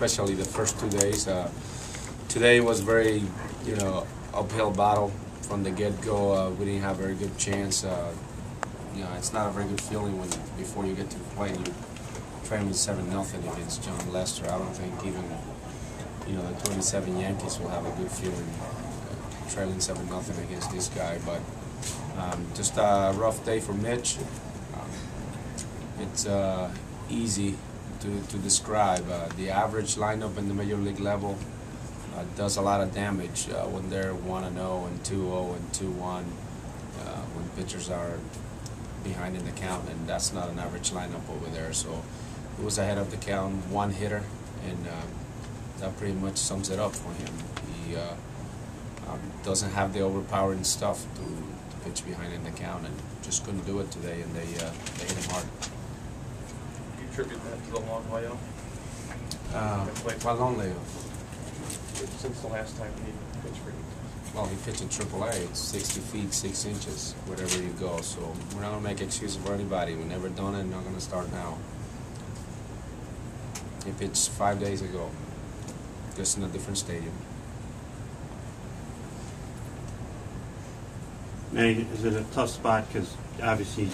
especially the first 2 days. Today was very, uphill battle from the get-go. We didn't have a very good chance. It's not a very good feeling when before you get to play you train with 7-0 against Jon Lester. I don't think even the 27 Yankees will have a good feeling trailing 7-0 against this guy. But just a rough day for Mitch. It's easy to describe. The average lineup in the major league level does a lot of damage when they're 1-0 and 2-0 and 2-1 when pitchers are behind in the count, and that's not an average lineup over there. So it was ahead of the count, one hitter, and that pretty much sums it up for him. He doesn't have the overpowering stuff to pitch behind in the count, and just couldn't do it today, and they hit him hard. Do you attribute that to the long layoff? What long layoff? Since the last time he pitched for you. Well, he pitched in AAA. It's 60 feet, 6 inches, wherever you go. So we're not going to make excuses for anybody. We've never done it, and not going to start now. He pitched 5 days ago, just in a different stadium. Manny, is it a tough spot? Because obviously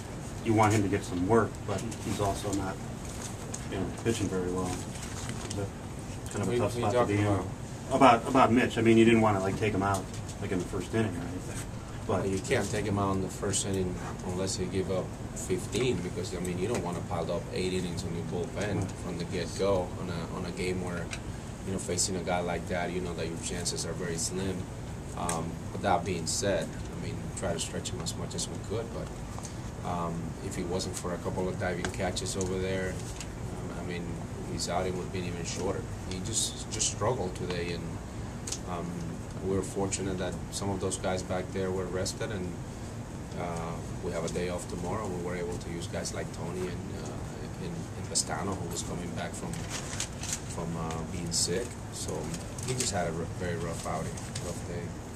you want him to get some work, but he's also not pitching very well. Is that kind of a tough spot to be in? About Mitch, I mean, you didn't want to take him out in the first inning or anything. But you can't take him out in the first inning unless you give up 15, because you don't want to pile up 8 innings on your bullpen from the get-go on a game where facing a guy like that, that your chances are very slim. But that being said, try to stretch him as much as we could. But if it wasn't for a couple of diving catches over there, his outing would have been even shorter. He just struggled today, and we're fortunate that some of those guys back there were rested, and we have a day off tomorrow. We were able to use guys like Tony and Bastano, who was coming back from being sick. So he just had a very rough outing, rough day.